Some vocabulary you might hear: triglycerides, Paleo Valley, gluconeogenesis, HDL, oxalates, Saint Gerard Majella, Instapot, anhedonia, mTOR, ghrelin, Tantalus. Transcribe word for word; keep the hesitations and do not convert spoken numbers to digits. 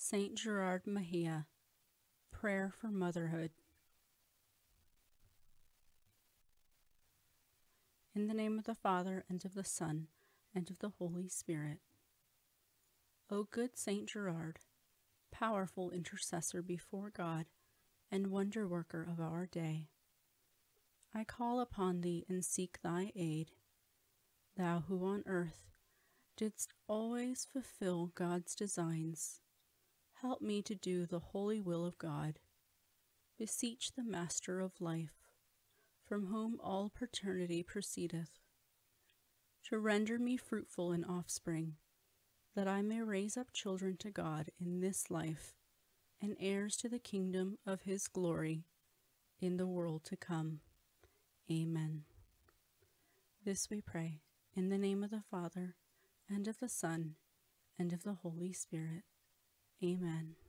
Saint Gerard Majella, Prayer for Motherhood. In the name of the Father, and of the Son, and of the Holy Spirit. O good Saint Gerard, powerful intercessor before God, and wonder-worker of our day, I call upon thee and seek thy aid, thou who on earth didst always fulfill God's designs. Help me to do the holy will of God. Beseech the Master of life, from whom all paternity proceedeth, to render me fruitful in offspring, that I may raise up children to God in this life, and heirs to the kingdom of his glory in the world to come. Amen. This we pray, in the name of the Father, and of the Son, and of the Holy Spirit. Amen.